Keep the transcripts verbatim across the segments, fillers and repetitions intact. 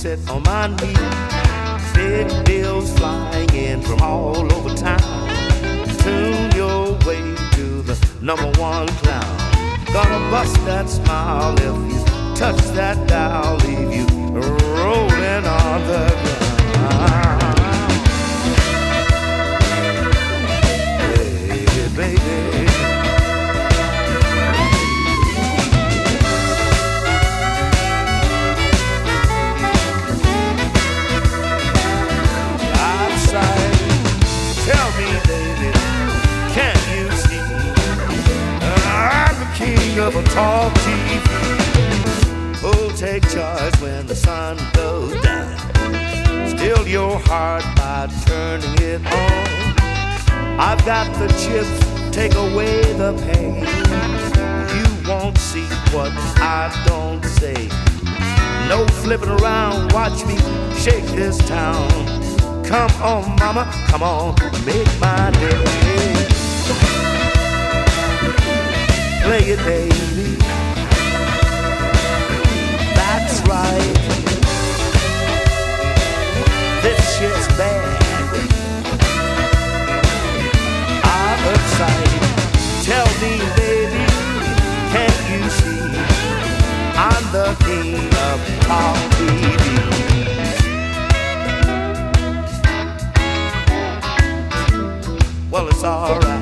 sit on my knee. Big bills flying in from all over town. Tune your way to the number one clown. Gonna bust that smile if you touch that dial, leave you rolling on the ground. Of a tall T V, who'll take charge when the sun goes down? Still your heart by turning it on. I've got the chips, take away the pain. You won't see what I don't say. No flipping around, watch me shake this town. Come on, mama, come on, make my day. Play it, baby. That's right. This shit's bad. I'm excited. Tell me, baby, can't you see? I'm the king of all T V. Well, it's alright.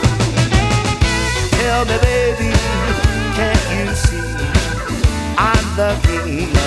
Tell me, baby, can't you see I'm the king?